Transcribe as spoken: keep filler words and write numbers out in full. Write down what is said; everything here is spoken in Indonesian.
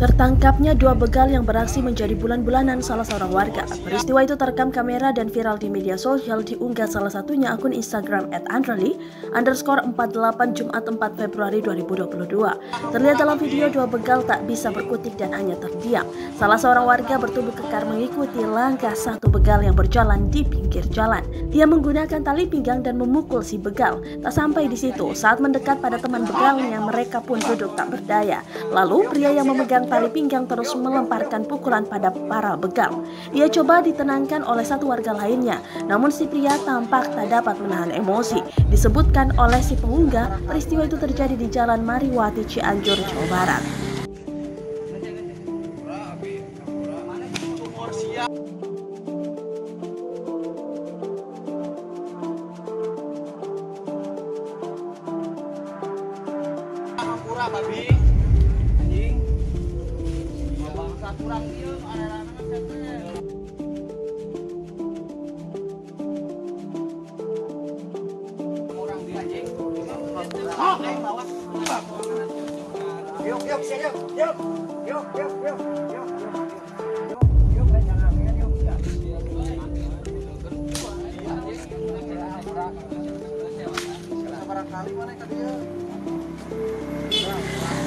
Tertangkapnya dua begal yang beraksi menjadi bulan-bulanan salah seorang warga. Peristiwa itu terekam kamera dan viral di media sosial, diunggah salah satunya akun Instagram et andreli underscore empat delapan Jumat empat Februari dua ribu dua puluh dua. Terlihat dalam video dua begal tak bisa berkutik dan hanya terdiam. Salah seorang warga bertubuh kekar mengikuti langkah satu begal yang berjalan di pinggir jalan. Dia menggunakan tali pinggang dan memukul si begal. Tak sampai di situ, saat mendekat pada teman begalnya, mereka pun duduk tak berdaya. Lalu pria yang memegang tali pinggang terus melemparkan pukulan pada para begal. Ia coba ditenangkan oleh satu warga lainnya, namun si pria tampak tak dapat menahan emosi. Disebutkan oleh si pengunggah, peristiwa itu terjadi di Jalan Mariwati, Cianjur, Jawa Barat. Kurang dia anak-anak siapa. Orang dia anjing. Oh, naik bawah. Yuk, yuk, yuk, yuk. Yuk, yuk, yuk. Yuk, yuk, yuk.